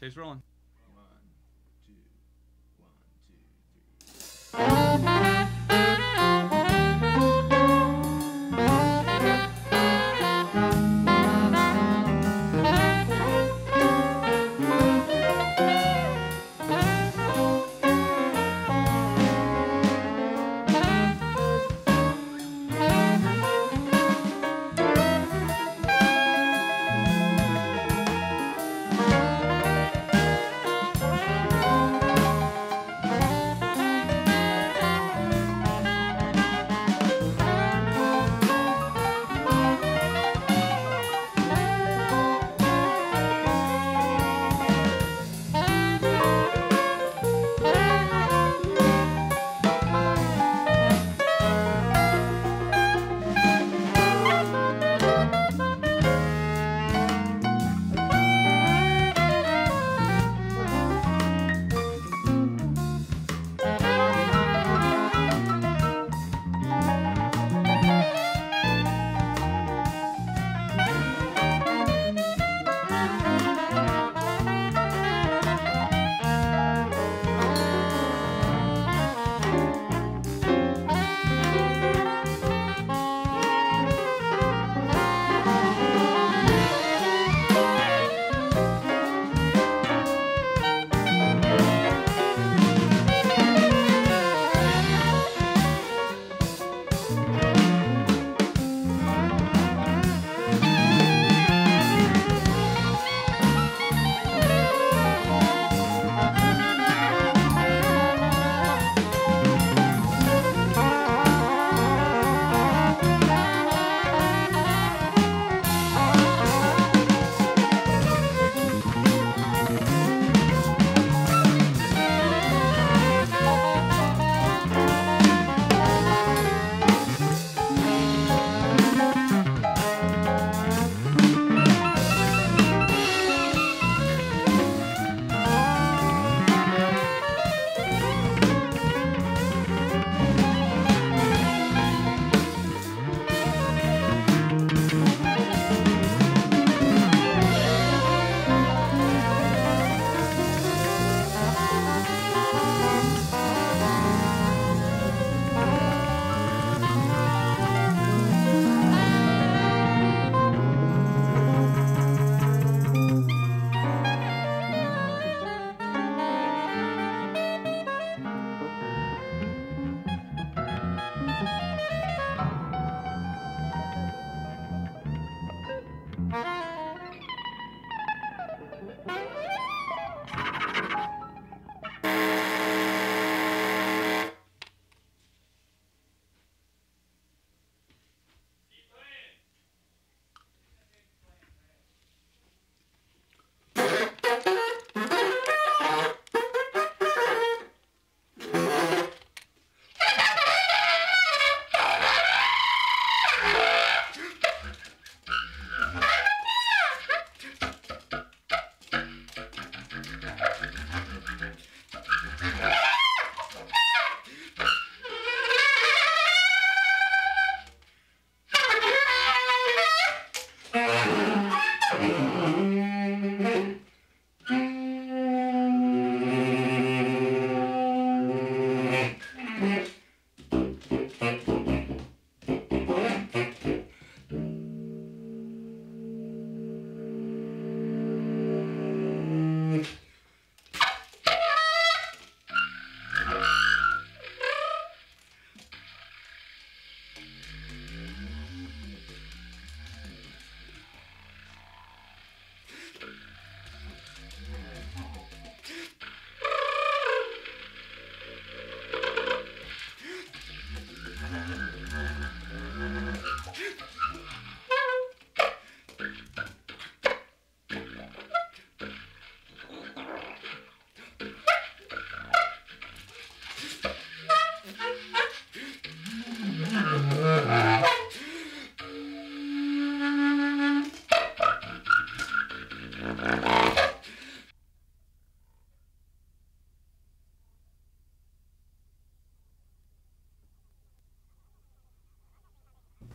Tape's rolling.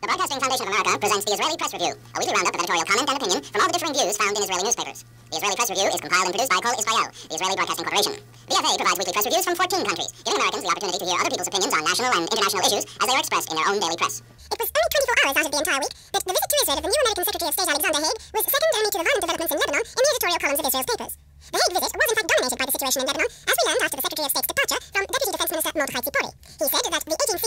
Foundation of America presents the Israeli Press Review, a weekly roundup of editorial comment and opinion from all the differing views found in Israeli newspapers. The Israeli Press Review is compiled and produced by Kol Isfail, the Israeli Broadcasting Corporation. VFA provides weekly press reviews from 14 countries, giving Americans the opportunity to hear other people's opinions on national and international issues as they are expressed in their own daily press. It was only 24 hours out of the entire week that the visit to Israel of the new American Secretary of State Alexander Haig was second only to the violent developments in Lebanon in the editorial columns of Israel's papers. The Haig visit was in fact dominated by the situation in Lebanon, as we learned after the Secretary of State's departure from Deputy Defense Minister Mordechai Tzipori. He said that the aging